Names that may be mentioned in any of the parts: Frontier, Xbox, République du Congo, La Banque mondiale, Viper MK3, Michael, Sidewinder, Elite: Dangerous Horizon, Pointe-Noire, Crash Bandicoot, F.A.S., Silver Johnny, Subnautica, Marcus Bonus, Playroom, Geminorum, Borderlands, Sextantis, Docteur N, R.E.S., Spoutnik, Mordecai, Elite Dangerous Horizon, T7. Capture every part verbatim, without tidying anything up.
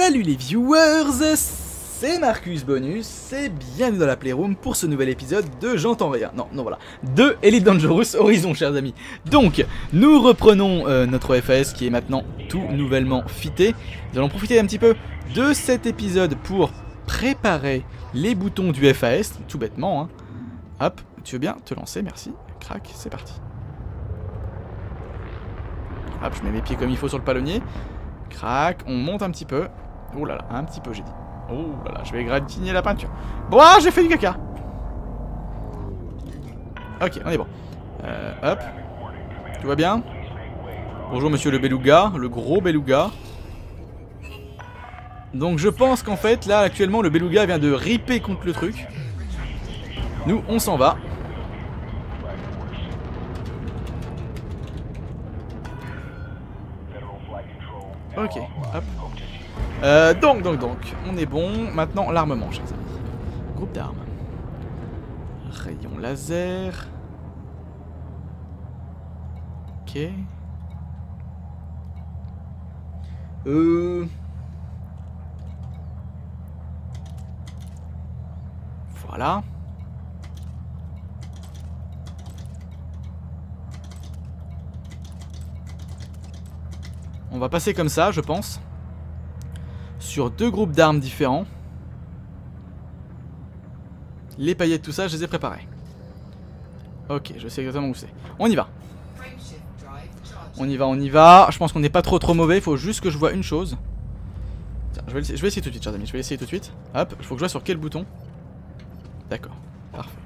Salut les viewers, c'est Marcus Bonus et bienvenue dans la Playroom pour ce nouvel épisode de J'entends rien, non, non voilà, de Elite Dangerous Horizon, chers amis. Donc, nous reprenons euh, notre F A S qui est maintenant tout nouvellement fité. Nous allons profiter un petit peu de cet épisode pour préparer les boutons du F A S, tout bêtement, hein. Hop, tu veux bien te lancer, merci, crac, c'est parti. Hop, je mets mes pieds comme il faut sur le palonnier. Crac, on monte un petit peu. Oh là là, un petit peu j'ai dit. Oh là là, je vais gratigner la peinture. Bon, ah, j'ai fait du caca. Ok, on est bon. Euh, hop. Tout va bien? Bonjour monsieur le beluga, le gros beluga. Donc je pense qu'en fait, là actuellement, le beluga vient de ripper contre le truc. Nous, on s'en va. Ok, hop. Euh, donc, donc, donc, on est bon. Maintenant, l'armement, chers amis. Groupe d'armes. Rayon laser. Ok. Euh... Voilà. On va passer comme ça, je pense, sur deux groupes d'armes différents. Les paillettes, tout ça, je les ai préparées. Ok, je sais exactement où c'est. On y va. On y va, on y va. Je pense qu'on n'est pas trop trop mauvais, il faut juste que je vois une chose. Tiens, je vais, je vais essayer tout de suite, chers amis, je vais essayer tout de suite. Hop, il faut que je vois sur quel bouton. D'accord, parfait.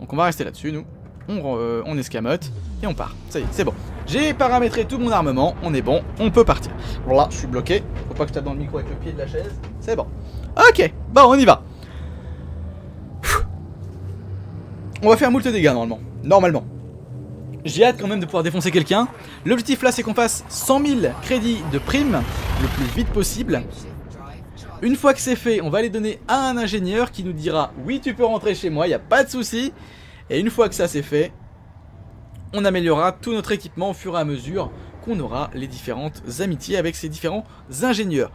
Donc on va rester là-dessus, nous. On, euh, on escamote et on part. Ça y est, c'est bon. J'ai paramétré tout mon armement, on est bon, on peut partir. Voilà, je suis bloqué. Faut pas que je tape dans le micro avec le pied de la chaise. C'est bon. Ok, bon, on y va. Pfff. On va faire moult dégâts normalement. Normalement. J'ai hâte quand même de pouvoir défoncer quelqu'un. L'objectif là, c'est qu'on fasse cent mille crédits de prime le plus vite possible. Une fois que c'est fait, on va les donner à un ingénieur qui nous dira « Oui, tu peux rentrer chez moi, il n'y a pas de souci. » Et une fois que ça c'est fait, on améliorera tout notre équipement au fur et à mesure qu'on aura les différentes amitiés avec ces différents ingénieurs.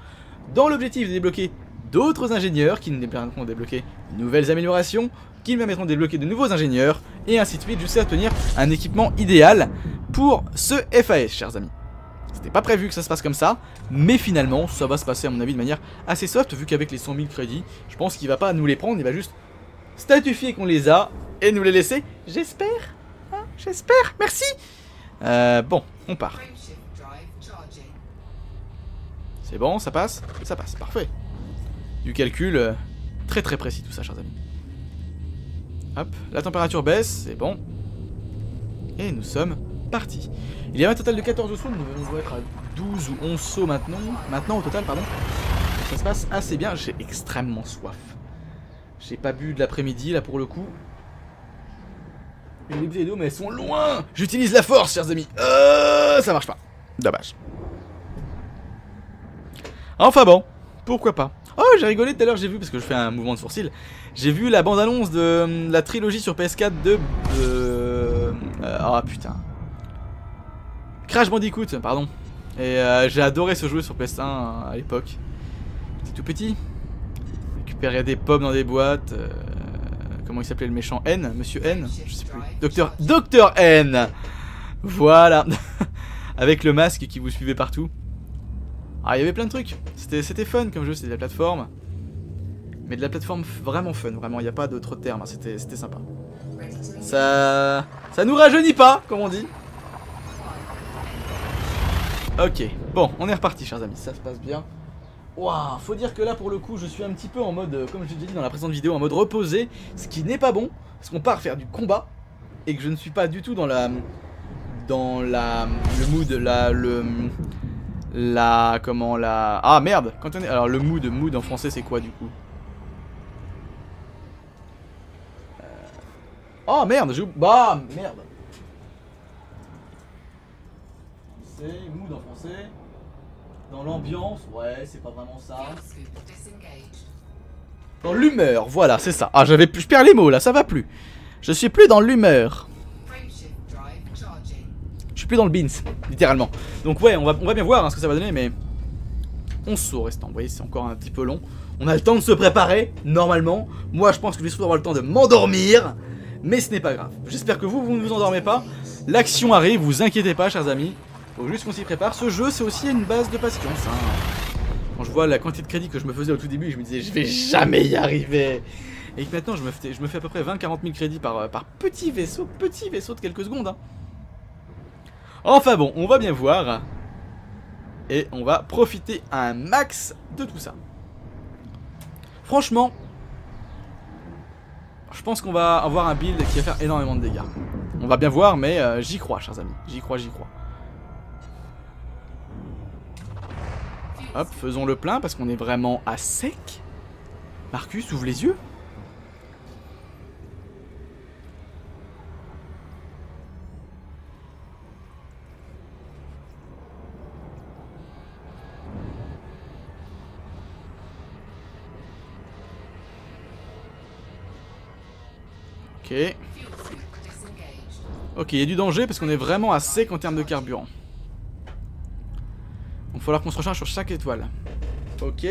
Dans l'objectif de débloquer d'autres ingénieurs qui nous permettront de débloquer de nouvelles améliorations, qui nous permettront de débloquer de nouveaux ingénieurs, et ainsi de suite, jusqu'à obtenir un équipement idéal pour ce F A S, chers amis. C'était pas prévu que ça se passe comme ça, mais finalement, ça va se passer à mon avis de manière assez soft, vu qu'avec les cent mille crédits, je pense qu'il va pas nous les prendre, il va juste statufier qu'on les a, et nous les laisser, j'espère. J'espère, merci. euh, Bon, on part. C'est bon, ça passe. Ça passe, parfait. Du calcul euh, très très précis tout ça, chers amis. Hop, la température baisse, c'est bon. Et nous sommes partis. Il y avait un total de quatorze sauts, nous devons être à douze ou onze sauts maintenant. Maintenant au total, pardon. Ça se passe assez bien, j'ai extrêmement soif. J'ai pas bu de l'après-midi là pour le coup. Les bouteilles d'eau, mais elles sont loin. J'utilise la force, chers amis. Euh, ça marche pas. Dommage. Enfin bon, pourquoi pas. Oh, j'ai rigolé tout à l'heure, j'ai vu, parce que je fais un mouvement de sourcil. J'ai vu la bande-annonce de la trilogie sur P S quatre de... Euh, oh putain. Crash Bandicoot, pardon. Et euh, j'ai adoré ce jeu sur P S un à l'époque. J'étais tout petit. Récupérer des pommes dans des boîtes... Euh... Comment il s'appelait le méchant? N? Monsieur N? Je sais plus. Docteur... Docteur N! Voilà. Avec le masque qui vous suivait partout. Ah, il y avait plein de trucs. C'était fun comme jeu, c'était de la plateforme. Mais de la plateforme vraiment fun, vraiment, il n'y a pas d'autre terme. C'était sympa. Ça... Ça nous rajeunit pas, comme on dit. Ok, bon, on est reparti, chers amis. Ça se passe bien. Waouh, faut dire que là pour le coup je suis un petit peu en mode, comme je l'ai dit dans la précédente vidéo, en mode reposé. Ce qui n'est pas bon, parce qu'on part faire du combat. Et que je ne suis pas du tout dans la... Dans la... Le mood, la... Le... La... Comment la... Ah merde quand on est... Alors le mood, mood en français c'est quoi du coup? euh... Oh merde, j'ai... Bah merde. C'est mood en français. Dans l'ambiance, ouais, c'est pas vraiment ça. Dans l'humeur, voilà, c'est ça. Ah, j'avais plus, je perds les mots là, ça va plus. Je suis plus dans l'humeur. Je suis plus dans le beans, littéralement. Donc ouais, on va, on va bien voir hein, ce que ça va donner, mais onze sauts restant. Vous voyez, c'est encore un petit peu long. On a le temps de se préparer, normalement. Moi, je pense que je vais surtout avoir le temps de m'endormir. Mais ce n'est pas grave. J'espère que vous, vous ne vous endormez pas. L'action arrive, vous inquiétez pas, chers amis. Faut juste qu'on s'y prépare. Ce jeu, c'est aussi une base de patience, hein. Quand je vois la quantité de crédit que je me faisais au tout début, je me disais, je vais jamais y arriver. Et que maintenant, je me fais, je me fais à peu près vingt à quarante mille crédits par, par petit vaisseau, petit vaisseau de quelques secondes, hein. Enfin bon, on va bien voir. Et on va profiter un max de tout ça. Franchement, je pense qu'on va avoir un build qui va faire énormément de dégâts. On va bien voir, mais euh, j'y crois, chers amis. J'y crois, j'y crois. Hop, faisons le plein parce qu'on est vraiment à sec. Marcus, ouvre les yeux. Ok. Ok, il y a du danger parce qu'on est vraiment à sec en termes de carburant. Il va falloir qu'on se recharge sur chaque étoile. Ok.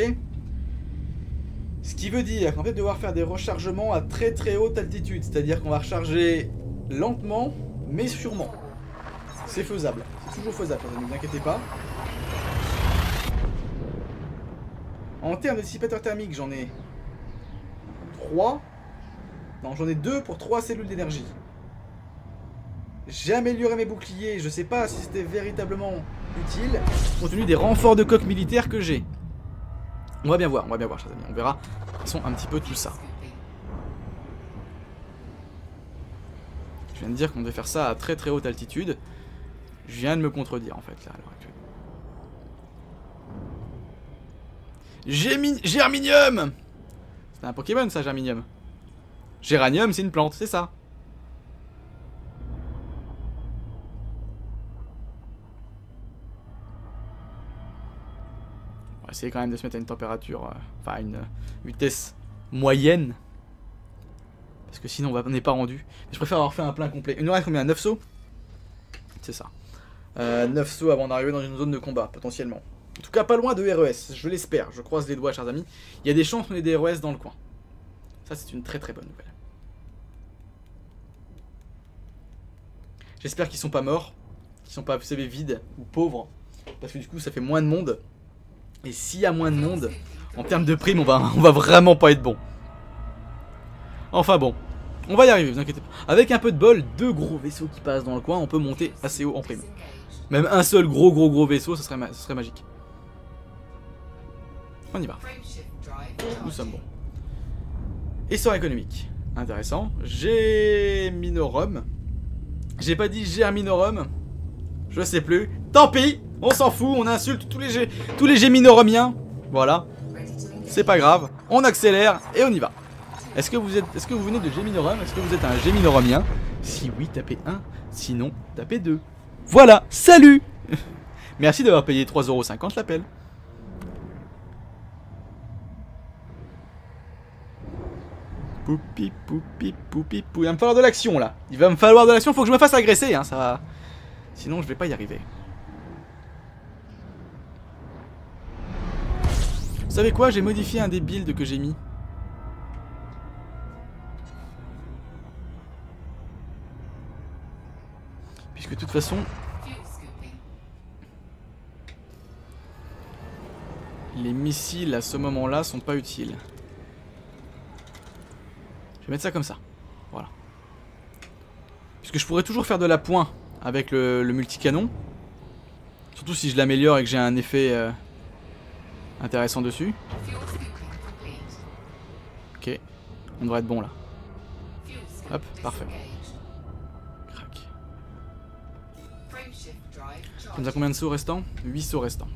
Ce qui veut dire qu'on va devoir faire des rechargements à très très haute altitude. C'est-à-dire qu'on va recharger lentement, mais sûrement. C'est faisable. C'est toujours faisable, ne vous inquiétez pas. En termes de dissipateurs thermiques, j'en ai trois. Non, j'en ai deux pour trois cellules d'énergie. J'ai amélioré mes boucliers, je sais pas si c'était véritablement utile, compte tenu des renforts de coque militaire que j'ai. On va bien voir, on va bien voir, chers amis, on verra. Ils sont un petit peu tout ça. Je viens de dire qu'on devait faire ça à très très haute altitude. Je viens de me contredire en fait là à l'heure actuelle. Gémin... Germinium! C'est un Pokémon ça, Germinium. Géranium, c'est une plante, c'est ça. On va essayer quand même de se mettre à une température, euh, enfin à une vitesse moyenne. Parce que sinon on n'est pas rendu. Mais je préfère avoir fait un plein complet. Il nous reste combien, neuf sauts? C'est ça. Euh, neuf sauts avant d'arriver dans une zone de combat, potentiellement. En tout cas pas loin de R E S, je l'espère. Je croise les doigts, chers amis. Il y a des chances qu'on ait des R E S dans le coin. Ça c'est une très très bonne nouvelle. J'espère qu'ils sont pas morts, qu'ils sont pas, vous savez, vides ou pauvres, parce que du coup ça fait moins de monde. Et s'il y a moins de monde, en termes de primes, on va, on va vraiment pas être bon. Enfin bon, on va y arriver, vous inquiétez pas. Avec un peu de bol, deux gros vaisseaux qui passent dans le coin, on peut monter assez haut en prime. Même un seul gros gros gros vaisseau, ce serait, ma serait magique. On y va. Nous sommes bons. Essor économique, intéressant. Geminorum. J'ai pas dit Germinorum, je sais plus. Tant pis, on s'en fout, on insulte tous les, tous les Géminorumiens. Voilà, c'est pas grave. On accélère et on y va. Est-ce que vous êtes, est-ce que vous venez de Geminorum? Est-ce que vous êtes un Géminorumien? Si oui, tapez un. Sinon, tapez deux. Voilà, salut. Merci d'avoir payé trois euros cinquante l'appel. Poupi, poupi, poupi, poupi. Il va me falloir de l'action là. Il va me falloir de l'action. Faut que je me fasse agresser, hein, ça va. Sinon, je vais pas y arriver. Vous savez quoi? J'ai modifié un des builds que j'ai mis. Puisque de toute façon, les missiles à ce moment-là sont pas utiles. Je vais mettre ça comme ça, voilà. Puisque je pourrais toujours faire de la pointe avec le, le multicanon. Surtout si je l'améliore et que j'ai un effet euh, intéressant dessus. Ok, on devrait être bon là. Hop, parfait. Crac. Ça nous a combien de sauts restants? huit sauts restants.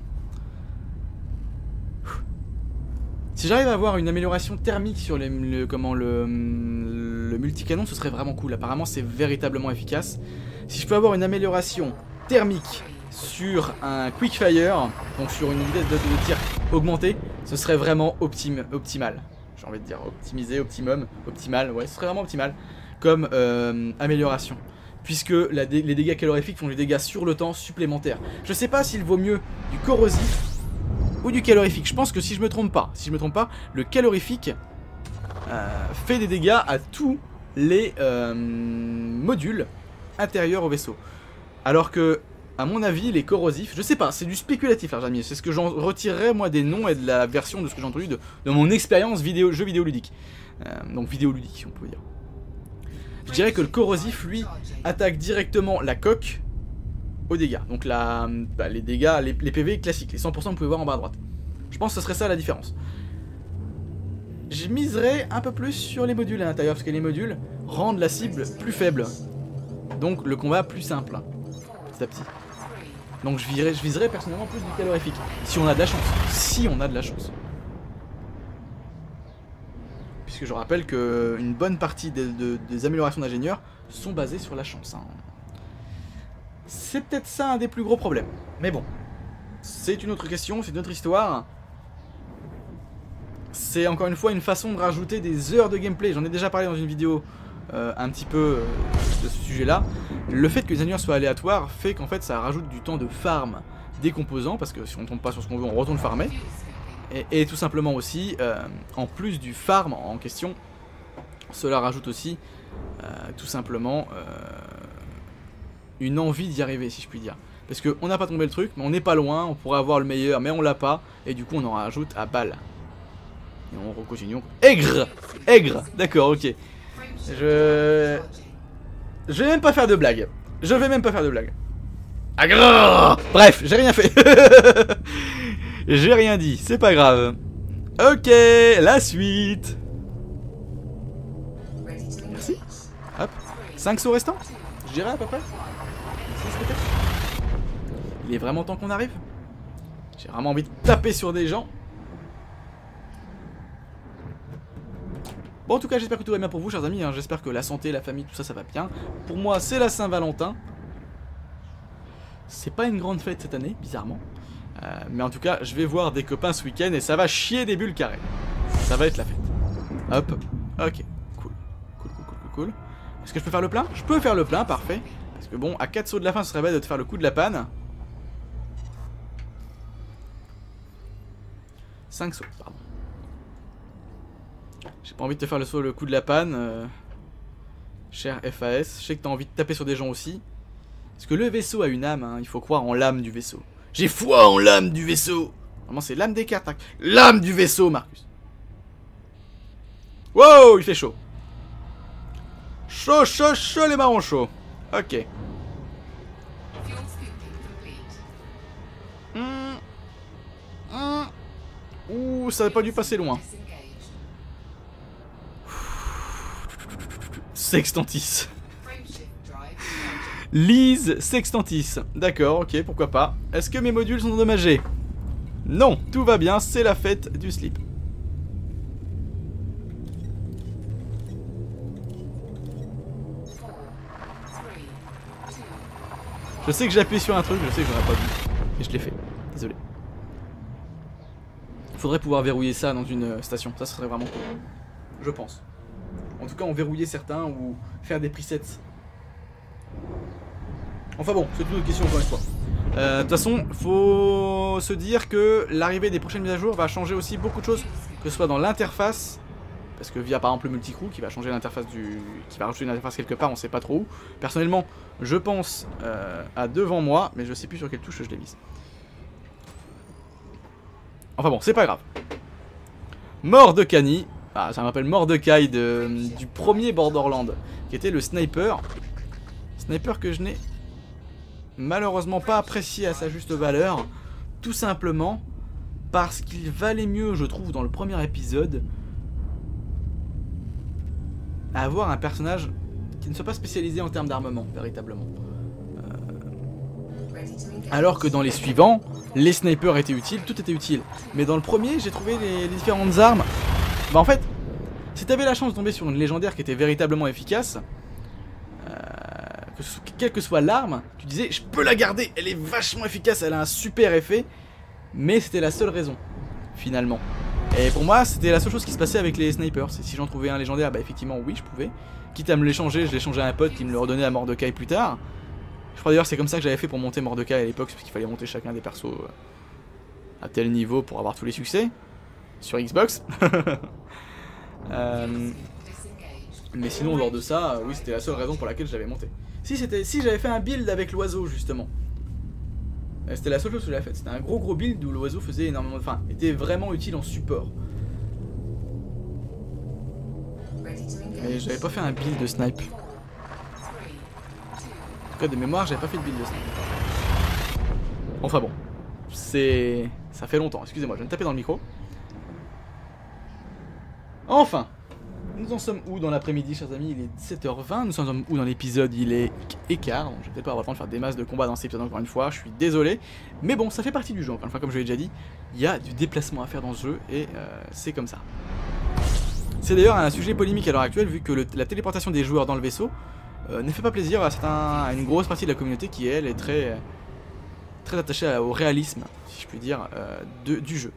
Si j'arrive à avoir une amélioration thermique sur les, le, comment, le, le multicanon, ce serait vraiment cool. Apparemment, c'est véritablement efficace. Si je peux avoir une amélioration thermique sur un quick fire, donc sur une vitesse de, de tir augmentée, ce serait vraiment optim, optimal. J'ai envie de dire optimisé, optimum, optimal. Ouais, ce serait vraiment optimal comme euh, amélioration. Puisque la dé, les dégâts calorifiques font des dégâts sur le temps supplémentaires. Je sais pas s'il vaut mieux du corrosif ou du calorifique. Je pense que si je me trompe pas, si je me trompe pas, le calorifique euh, fait des dégâts à tous les euh, modules intérieurs au vaisseau. Alors que, à mon avis, les corrosifs, je sais pas, c'est du spéculatif, là, Jamie. C'est ce que j'en retirerais, moi, des noms et de la version de ce que j'ai entendu de, de mon expérience vidéo, jeu vidéoludique. Euh, donc vidéoludique, on peut dire. Je dirais que le corrosif, lui, attaque directement la coque aux dégâts. Donc la, bah, les dégâts, les, les P V classiques, les cent pour cent que vous pouvez voir en bas à droite. Je pense que ce serait ça la différence. Je miserais un peu plus sur les modules à l'intérieur, parce que les modules rendent la cible plus faible. Donc le combat plus simple, hein, petit à petit. Donc je viserais, je viserais personnellement plus du calorifique, si on a de la chance. Si on a de la chance. Puisque je rappelle qu'une bonne partie des, des, des améliorations d'ingénieurs sont basées sur la chance. Hein. C'est peut-être ça un des plus gros problèmes. Mais bon, c'est une autre question, c'est une autre histoire. C'est encore une fois une façon de rajouter des heures de gameplay. J'en ai déjà parlé dans une vidéo euh, un petit peu euh, de ce sujet-là. Le fait que les ingénieurs soient aléatoires fait qu'en fait ça rajoute du temps de farm des composants. Parce que si on ne tombe pas sur ce qu'on veut, on retourne farmer. Et, et tout simplement aussi, euh, en plus du farm en question, cela rajoute aussi euh, tout simplement... Euh, une envie d'y arriver, si je puis dire. Parce qu'on n'a pas tombé le truc, mais on n'est pas loin, on pourrait avoir le meilleur, mais on l'a pas, et du coup on en rajoute à balle. Et on recontinue. Aigre Aigre D'accord, ok. Je... Je vais même pas faire de blague. Je vais même pas faire de blague. Aigre. Bref, j'ai rien fait. J'ai rien dit, c'est pas grave. Ok, la suite. Merci. Hop. cinq sauts restants, je dirais à peu près. Il est vraiment temps qu'on arrive. J'ai vraiment envie de taper sur des gens. Bon, en tout cas, j'espère que tout va bien pour vous, chers amis. Hein. J'espère que la santé, la famille, tout ça, ça va bien. Pour moi, c'est la Saint-Valentin. C'est pas une grande fête cette année, bizarrement. Euh, mais en tout cas, je vais voir des copains ce week-end et ça va chier des bulles carrées. Ça va être la fête. Hop. Ok. Cool. Cool, cool, cool, cool, cool. Est-ce que je peux faire le plein? Je peux faire le plein, parfait. Parce que bon, à quatre sauts de la fin, ce serait bête de te faire le coup de la panne. cinq sauts, pardon. J'ai pas envie de te faire le saut, le coup de la panne. Euh... Cher F A S, je sais que t'as envie de taper sur des gens aussi. Parce que le vaisseau a une âme, hein. Il faut croire en l'âme du vaisseau. J'ai foi en l'âme du vaisseau. Vraiment, c'est l'âme des cartes. Hein. L'âme du vaisseau, Marcus. Wow, il fait chaud. Chaud, chaud, chaud, les marrons chauds. Ok. Mmh. Mmh. Ouh, ça n'a pas dû passer loin. Sextantis. Lise Sextantis. D'accord, ok, pourquoi pas. Est-ce que mes modules sont endommagés? Non, tout va bien, c'est la fête du slip. Je sais que j'ai appuyé sur un truc, je sais que j'aurais pas vu. Et je l'ai fait, désolé. Faudrait pouvoir verrouiller ça dans une station, ça serait vraiment cool. Je pense. En tout cas, en verrouiller certains ou faire des presets. Enfin bon, c'est une autre question encore une fois. Euh, de toute façon, faut se dire que l'arrivée des prochaines mises à jour va changer aussi beaucoup de choses. Que ce soit dans l'interface, parce que via par exemple le multicrew qui va changer l'interface du... qui va rajouter une interface quelque part, on sait pas trop où. Personnellement, je pense euh, à devant moi, mais je sais plus sur quelle touche je l'ai mise. Enfin bon, c'est pas grave. Mordecai. Ah, ça m'appelle Mordecai de, du premier Borderlands, qui était le sniper. Sniper que je n'ai malheureusement pas apprécié à sa juste valeur. Tout simplement parce qu'il valait mieux, je trouve, dans le premier épisode, avoir un personnage qui ne soit pas spécialisé en termes d'armement, véritablement. Euh... Alors que dans les suivants, les snipers étaient utiles, tout était utile. Mais dans le premier, j'ai trouvé les, les différentes armes. Bah en fait, si t'avais la chance de tomber sur une légendaire qui était véritablement efficace, euh, que, quelle que soit l'arme, tu disais je peux la garder, elle est vachement efficace, elle a un super effet. Mais c'était la seule raison, finalement. Et pour moi, c'était la seule chose qui se passait avec les snipers. Si j'en trouvais un légendaire, bah effectivement, oui, je pouvais. Quitte à me l'échanger, je l'échangeais à un pote qui me le redonnait à Mordecai plus tard. Je crois d'ailleurs c'est comme ça que j'avais fait pour monter Mordecai à l'époque, parce qu'il fallait monter chacun des persos à tel niveau pour avoir tous les succès sur Xbox. euh, mais sinon, lors de ça, euh, oui, c'était la seule raison pour laquelle je l'avais monté. Si c'était, si j'avais fait un build avec l'oiseau justement, euh, c'était la seule chose que j'avais faite. C'était un gros gros build où l'oiseau faisait énormément, enfin, était vraiment utile en support. Mais j'avais pas fait un build de snipe. En tout cas, de mémoire, j'avais pas fait de build de snipe. Enfin bon, c'est, ça fait longtemps. Excusez-moi, je viens de taper dans le micro. Enfin, nous en sommes où dans l'après-midi, chers amis? Il est sept heures vingt. Nous sommes où dans l'épisode? Il est écart. Donc, je vais peut-être pas avoir le temps de faire des masses de combats dans cet épisode encore une fois. Je suis désolé. Mais bon, ça fait partie du jeu. Encore une fois, comme je l'ai déjà dit, il y a du déplacement à faire dans ce jeu et euh, c'est comme ça. C'est d'ailleurs un sujet polémique à l'heure actuelle, vu que le, la téléportation des joueurs dans le vaisseau euh, ne fait pas plaisir à, certains, à une grosse partie de la communauté qui, elle, est très, très attachée à, au réalisme, si je puis dire, euh, de, du jeu.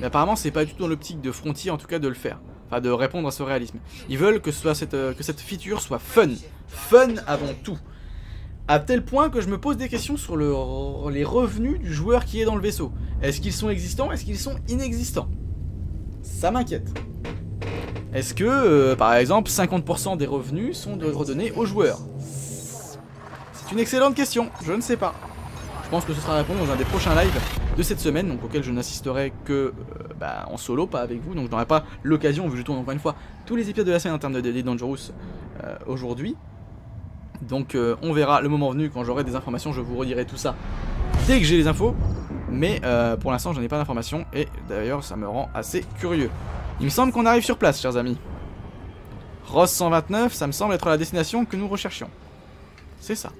Mais apparemment, c'est pas du tout dans l'optique de Frontier, en tout cas, de le faire. Enfin, de répondre à ce réalisme. Ils veulent que, ce soit cette, euh, que cette feature soit fun. Fun avant tout. À tel point que je me pose des questions sur le, les revenus du joueur qui est dans le vaisseau. Est-ce qu'ils sont existants? Est-ce qu'ils sont inexistants? Ça m'inquiète. Est-ce que, euh, par exemple, cinquante pour cent des revenus sont de redonnés aux joueurs? C'est une excellente question, je ne sais pas. Je pense que ce sera à répondre dans un des prochains lives de cette semaine, donc auquel je n'assisterai que euh, bah, en solo, pas avec vous, donc je n'aurai pas l'occasion, vu que je tourne encore une fois tous les épisodes de la semaine en termes de Elite Dangerous euh, aujourd'hui. Donc euh, on verra le moment venu, quand j'aurai des informations, je vous redirai tout ça dès que j'ai les infos. Mais euh, pour l'instant je n'ai pas d'informations et d'ailleurs ça me rend assez curieux. Il me semble qu'on arrive sur place, chers amis. Ross cent vingt-neuf, ça me semble être la destination que nous recherchions. C'est ça.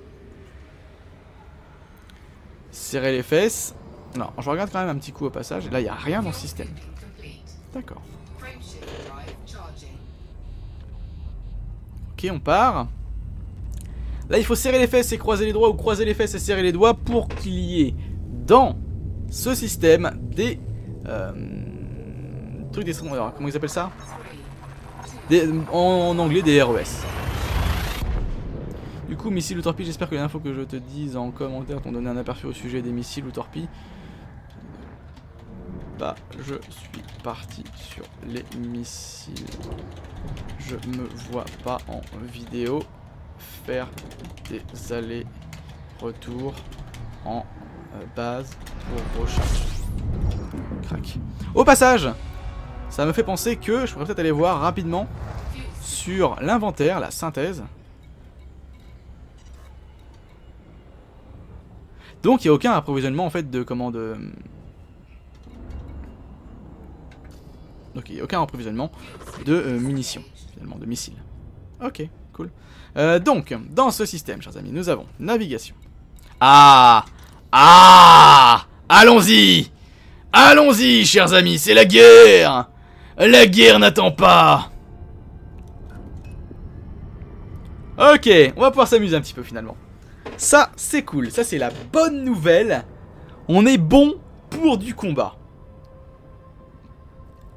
Serrer les fesses. Non, je regarde quand même un petit coup au passage. Et là il n'y a rien dans le système. D'accord. Ok, on part. Là il faut serrer les fesses et croiser les doigts, ou croiser les fesses et serrer les doigts, pour qu'il y ait dans ce système des euh, trucs des alors, comment ils appellent ça, des, en, en anglais des R E S. Du coup, missiles ou torpilles, j'espère que les infos que je te dise en commentaire t'ont donné un aperçu au sujet des missiles ou torpilles. Bah, je suis parti sur les missiles. Je me vois pas en vidéo faire des allers-retours en Euh, base pour recharge. Crac. Au passage, ça me fait penser que je pourrais peut-être aller voir rapidement sur l'inventaire, la synthèse. Donc il n'y a aucun approvisionnement en fait de comment de... Donc il n'y a aucun approvisionnement de euh, munitions, finalement, de missiles. Ok, cool. Euh, donc, dans ce système, chers amis, nous avons navigation. Ah! Ah! Allons-y! Allons-y, chers amis, c'est la guerre! La guerre n'attend pas! Ok, on va pouvoir s'amuser un petit peu finalement. Ça, c'est cool, ça c'est la bonne nouvelle. On est bon pour du combat.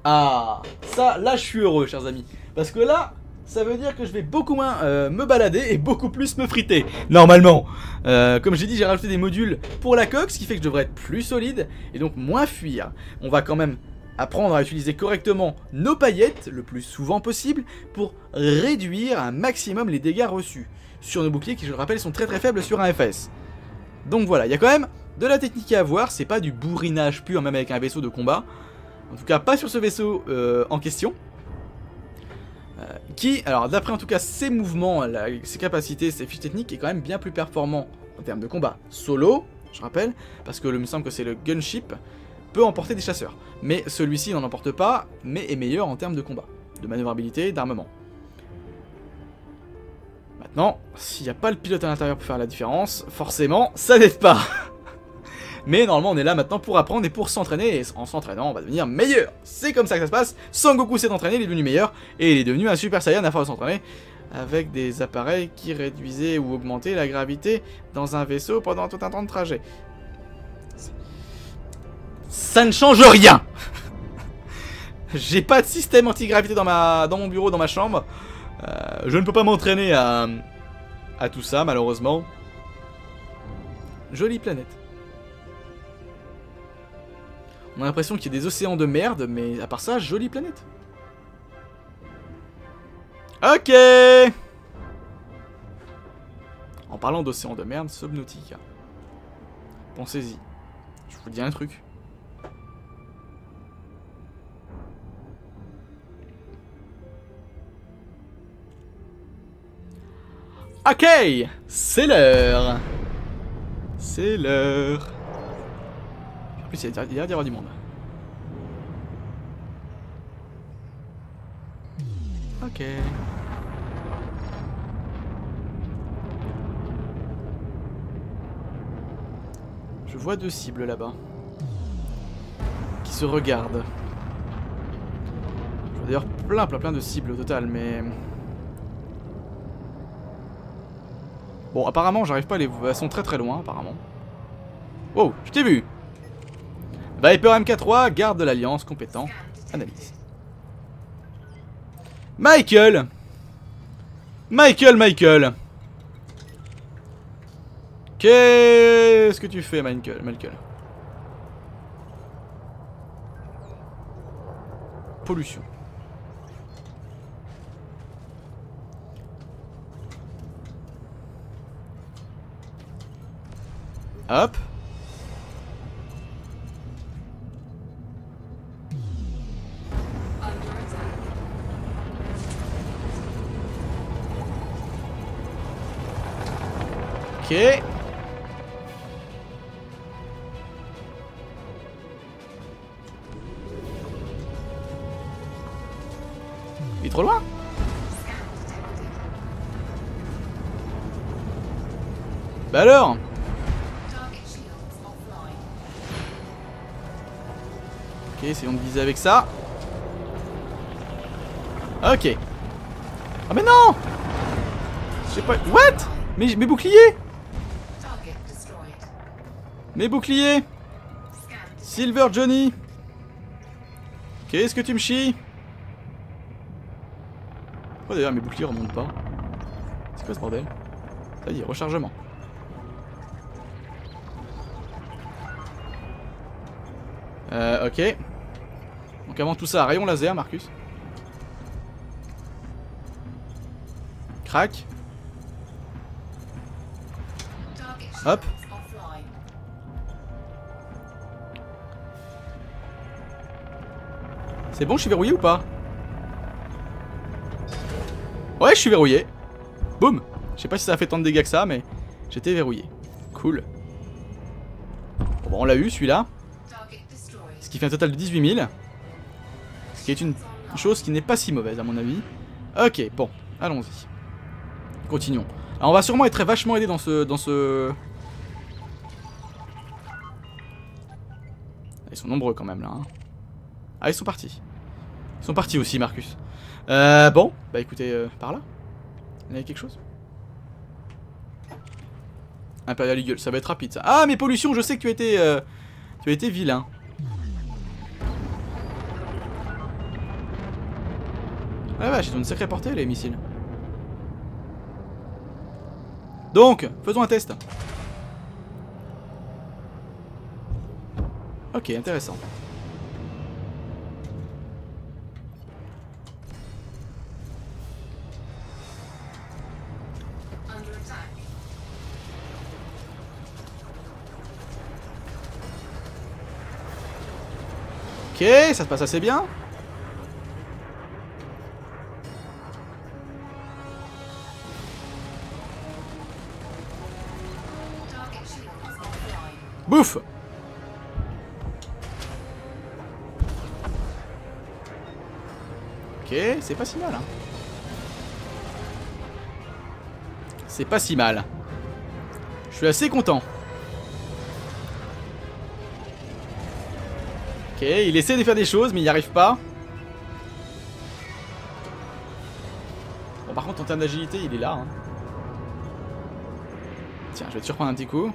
Ah, ça, là je suis heureux, chers amis. Parce que là... ça veut dire que je vais beaucoup moins euh, me balader et beaucoup plus me friter, normalement. Euh, comme j'ai dit, j'ai rajouté des modules pour la coque, ce qui fait que je devrais être plus solide et donc moins fuir. On va quand même apprendre à utiliser correctement nos paillettes, le plus souvent possible, pour réduire un maximum les dégâts reçus sur nos boucliers, qui, je le rappelle, sont très très faibles sur un F S. Donc voilà, il y a quand même de la technique à avoir, c'est pas du bourrinage pur, même avec un vaisseau de combat. En tout cas, pas sur ce vaisseau euh, en question. Qui, alors d'après en tout cas ses mouvements, la, ses capacités, ses fiches techniques, est quand même bien plus performant en termes de combat solo, je rappelle, parce que il me semble que c'est le gunship, peut emporter des chasseurs. Mais celui-ci n'en emporte pas, mais est meilleur en termes de combat, de manœuvrabilité, d'armement. Maintenant, s'il n'y a pas le pilote à l'intérieur pour faire la différence, forcément ça n'aide pas. Mais normalement on est là maintenant pour apprendre et pour s'entraîner, et en s'entraînant on va devenir meilleur. C'est comme ça que ça se passe. Sangoku s'est entraîné, il est devenu meilleur, et il est devenu un super saiyan à force de s'entraîner avec des appareils qui réduisaient ou augmentaient la gravité dans un vaisseau pendant tout un temps de trajet. Ça ne change rien. J'ai pas de système anti-gravité dans, ma... dans mon bureau, dans ma chambre. euh, Je ne peux pas m'entraîner à... à tout ça malheureusement. Jolie planète. On a l'impression qu'il y a des océans de merde, mais à part ça, jolie planète. Ok. En parlant d'océans de merde, Subnautica. Pensez-y. Je vous dis un truc. Ok, c'est l'heure. C'est l'heure. En plus, il y a l'air d'y avoir du monde. Ok. Je vois deux cibles là-bas. Qui se regardent. Je vois d'ailleurs plein, plein, plein de cibles au total, mais... Bon, apparemment, j'arrive pas à les... Elles sont très très loin, apparemment. Wow, je t'ai vu. Viper M K trois, garde de l'Alliance, compétent. Analyse. Michael Michael, Michael Qu'est-ce que tu fais, Michael, Michael Pollution. Hop. Ok. Il est trop loin. Bah alors. Ok, essayons de viser avec ça. Ok. Ah mais non. J'ai pas... What? Mais mes boucliers. Mes boucliers. Silver Johnny. Qu'est-ce que tu me chies? Pourquoi d'ailleurs mes boucliers remontent pas? C'est quoi ce bordel? Ça y est, rechargement. Euh, ok. Donc avant tout ça, rayon laser, Marcus. Crac. Hop. C'est bon, je suis verrouillé ou pas? Ouais, je suis verrouillé. Boum. Je sais pas si ça a fait tant de dégâts que ça, mais j'étais verrouillé. Cool. Bon, bon on l'a eu, celui-là. Ce qui fait un total de dix-huit mille. Ce qui est une chose qui n'est pas si mauvaise à mon avis. Ok, bon, allons-y. Continuons. Alors on va sûrement être vachement aidé dans ce... dans ce... Ils sont nombreux quand même là. Hein. Ah, ils sont partis. Ils sont partis aussi, Marcus. Euh, bon, bah écoutez, euh, par là. Il y a quelque chose. Imperial Eagle, ça va être rapide ça. Ah, mais pollution, je sais que tu as été... Euh, tu as été vilain. Ah ouais, ils ont une sacrée portée les missiles. Donc, faisons un test. Ok, intéressant. Ok, ça se passe assez bien. Bouffe. Ok, c'est pas si mal. Hein. C'est pas si mal. Je suis assez content. Ok, il essaie de faire des choses, mais il n'y arrive pas. Bon, par contre, en termes d'agilité, il est là. Hein. Tiens, je vais te surprendre un petit coup.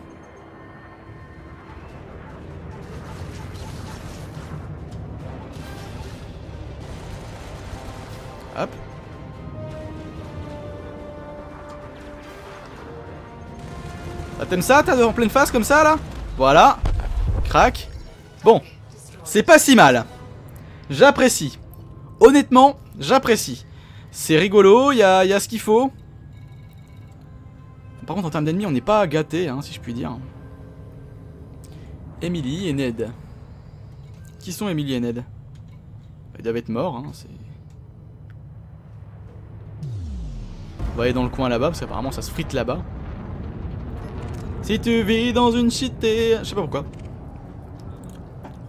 Hop. Ah, t'aimes ça, t'as en pleine face comme ça là? Voilà. Crac. Bon. C'est pas si mal. J'apprécie. Honnêtement, j'apprécie. C'est rigolo, il y a, y a ce qu'il faut. Par contre, en termes d'ennemis, on n'est pas gâté, hein, si je puis dire. Emily et Ned. Qui sont Emily et Ned? Ils doivent être morts, hein, c'est... On va aller dans le coin là-bas, parce qu'apparemment ça se frite là-bas. Si tu vis dans une cité... Je sais pas pourquoi.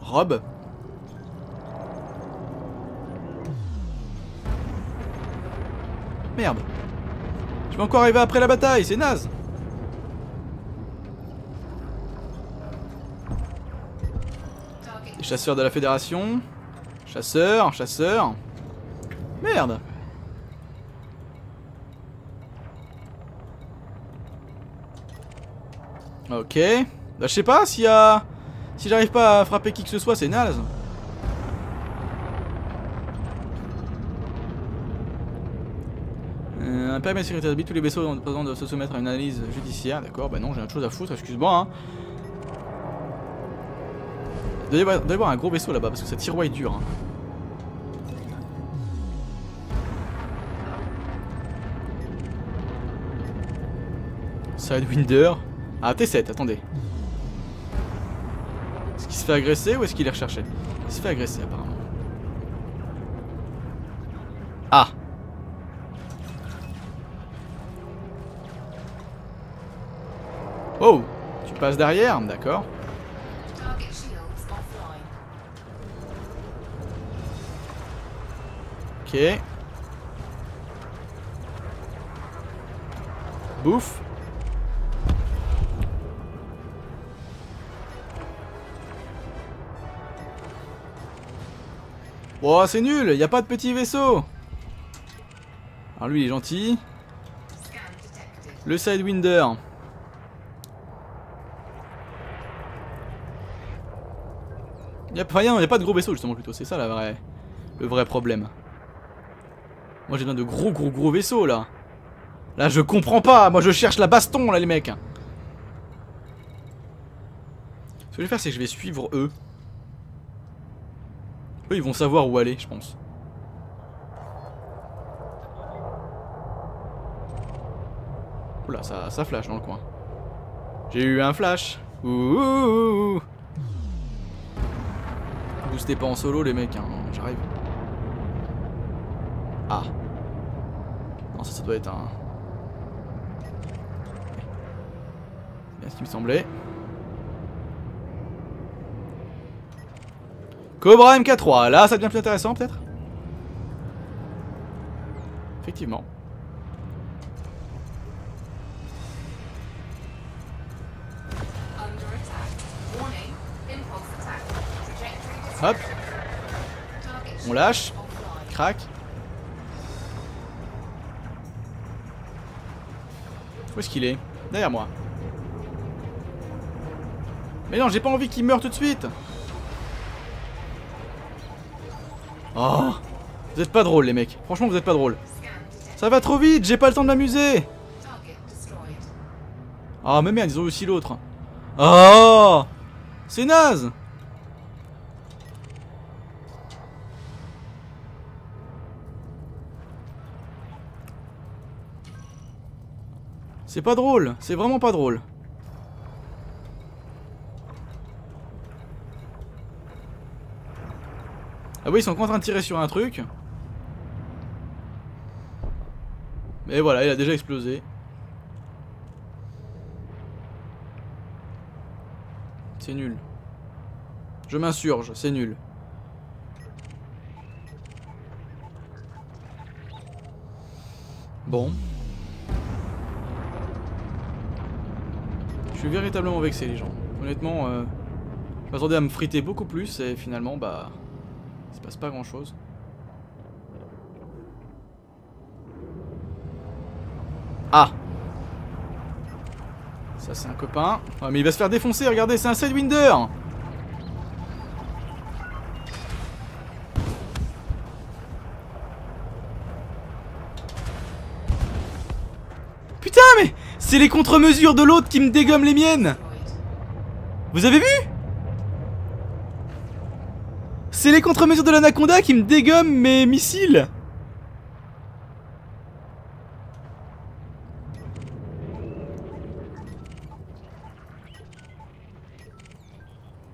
Rob. Merde. Je vais encore arriver après la bataille, c'est naze. Les chasseurs de la Fédération. Chasseur, chasseur. Merde. Ok. Bah, je sais pas s'il y a... Si j'arrive pas à frapper qui que ce soit, c'est naze. Euh, un permis de sécurité habite tous les vaisseaux présents doivent se soumettre à une analyse judiciaire. D'accord, bah non, j'ai autre chose à foutre, excuse-moi. Hein. Il doit y avoir un gros vaisseau là-bas parce que ça tiroie dur. Hein. Sidewinder. Ah, T sept, attendez. Est-ce qu'il se fait agresser ou est-ce qu'il est recherché? Il se fait agresser apparemment. Ah. Oh. Tu passes derrière, d'accord. Ok. Bouffe. Oh, c'est nul, il n'y a pas de petit vaisseau. Alors lui il est gentil. Le Sidewinder. Il n'y a, enfin, a, a pas de gros vaisseau justement plutôt, c'est ça la vraie, le vrai problème. Moi j'ai besoin de gros gros gros vaisseaux là. Là je comprends pas, moi je cherche la baston là les mecs. Ce que je vais faire c'est que je vais suivre eux. Eux ils vont savoir où aller je pense. Oula ça, ça flash dans le coin. J'ai eu un flash. Ouh. Boostez pas en solo les mecs hein. J'arrive. Ah. Non ça ça doit être un... C'est bien ce qui me semblait. Cobra M K trois, là ça devient plus intéressant peut-être. Effectivement. Hop. On lâche. Crac. Où est-ce qu'il est? Derrière moi. Mais non j'ai pas envie qu'il meure tout de suite. Oh, vous êtes pas drôles les mecs, franchement vous êtes pas drôles. Ça va trop vite, j'ai pas le temps de m'amuser. Ah, oh, mais merde, ils ont aussi l'autre. Oh, c'est naze. C'est pas drôle, c'est vraiment pas drôle. Ah oui, ils sont en train de tirer sur un truc. Mais voilà, il a déjà explosé. C'est nul. Je m'insurge, c'est nul. Bon. Je suis véritablement vexé les gens. Honnêtement, euh, je m'attendais à me friter beaucoup plus et finalement, bah... Il se passe pas grand chose. Ah! Ça c'est un copain. Oh, mais il va se faire défoncer, regardez, c'est un Sidewinder! Putain, mais c'est les contre-mesures de l'autre qui me dégomment les miennes! Vous avez vu? C'est les contre-mesures de l'anaconda qui me dégomment mes missiles.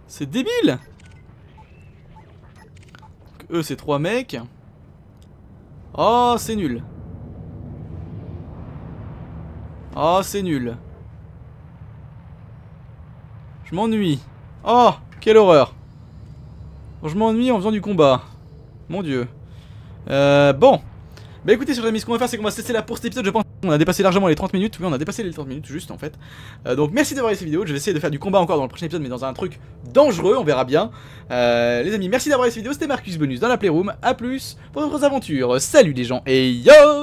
C'est débile. Donc, eux c'est trois mecs. Oh c'est nul. Oh c'est nul. Je m'ennuie. Oh quelle horreur. Je m'ennuie en faisant du combat. Mon dieu. Euh, bon. Bah écoutez, sur les amis, ce qu'on va faire, c'est qu'on va se laisser là pour cet épisode. Je pense qu'on a dépassé largement les trente minutes. Oui, on a dépassé les trente minutes, juste en fait. Euh, donc merci d'avoir regardé cette vidéo. Je vais essayer de faire du combat encore dans le prochain épisode, mais dans un truc dangereux. On verra bien. Euh, les amis, merci d'avoir regardé cette vidéo. C'était Marcus Bonus dans la Playroom. A plus pour d'autres aventures. Salut les gens et yo!